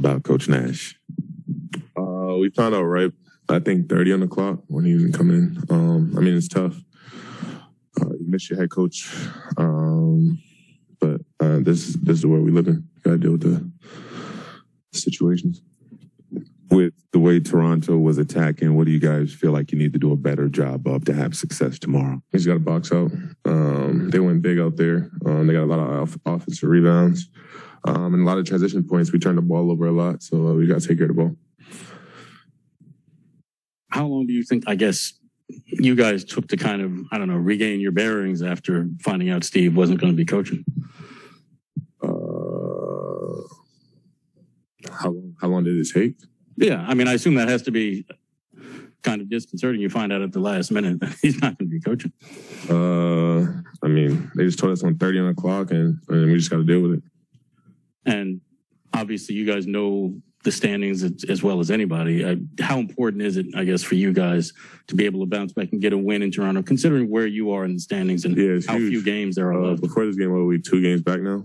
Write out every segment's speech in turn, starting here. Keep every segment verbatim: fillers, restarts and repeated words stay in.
about Coach Nash? Uh, we found out right, I think, thirty on the clock when he didn't come in. Um, I mean, it's tough. Uh, you miss your head coach. Um, but uh, this, this is the world we live in. You got to deal with the situations. With the way Toronto was attacking, what do you guys feel like you need to do a better job of to have success tomorrow? He's got to box out. Um, they went big out there. Um, they got a lot of off offensive rebounds um, and a lot of transition points. We turned the ball over a lot, so uh, we got to take care of the ball. How long do you think, I guess, you guys took to kind of, I don't know, regain your bearings after finding out Steve wasn't going to be coaching? Uh, how, how long did it take? Yeah, I mean, I assume that has to be kind of disconcerting. You find out at the last minute that he's not going to be coaching. Uh, I mean, they just told us on thirty on the clock, and, and we just got to deal with it. And obviously, you guys know the standings as well as anybody. I, how important is it, I guess, for you guys to be able to bounce back and get a win in Toronto, considering where you are in the standings and yeah, how huge. few games there are uh, left? Before this game, what were we, two games back now?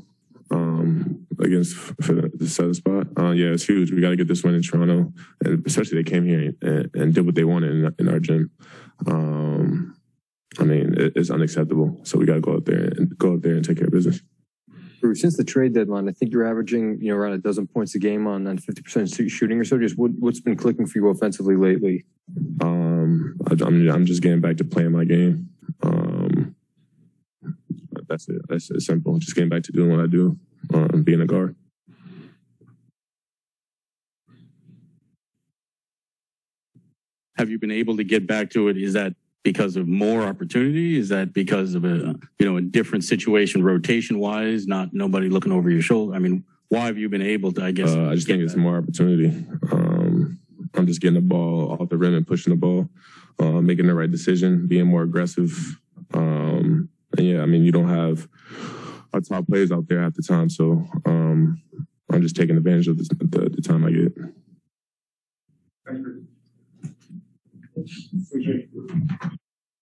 Um, against for the seventh spot. Uh, yeah, it's huge. We got to get this win in Toronto, and especially they came here and, and did what they wanted in, in our gym. Um, I mean, it, it's unacceptable. So we got to go out there and go out there and take care of business. Since the trade deadline, I think you're averaging, you know, around a dozen points a game on fifty percent shooting or so. Just what, what's been clicking for you offensively lately? Um, I, I'm I'm just getting back to playing my game. Um, that's it. That's it. Simple. Just getting back to doing what I do. Um, being a guard. Have you been able to get back to it? Is that because of more opportunity? Is that because of a you know a different situation rotation wise? Not nobody looking over your shoulder. I mean, why have you been able to? I guess uh, I just think it's more opportunity. Um, I'm just getting the ball off the rim and pushing the ball, uh, making the right decision, being more aggressive. Um, and yeah, I mean, you don't have our top players out there at the time, so um, I'm just taking advantage of the, the, the time I get. Thank you.